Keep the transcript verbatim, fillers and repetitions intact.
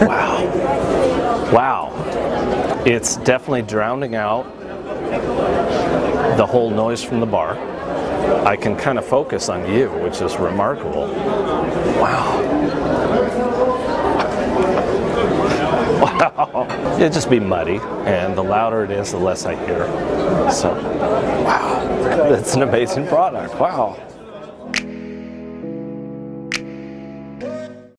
Wow. Wow. It's definitely drowning out the whole noise from the bar. I can kind of focus on you, which is remarkable. Wow. Wow. It'd just be muddy, and the louder it is, the less I hear. So, wow. That's an amazing product. Wow.